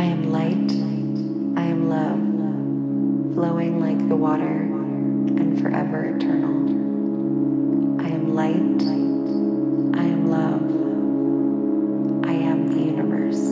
I am light, I am love, flowing like the water and forever eternal. I am light, I am love, I am the universe.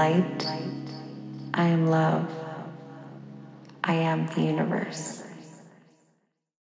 Light, I am love, I am the universe.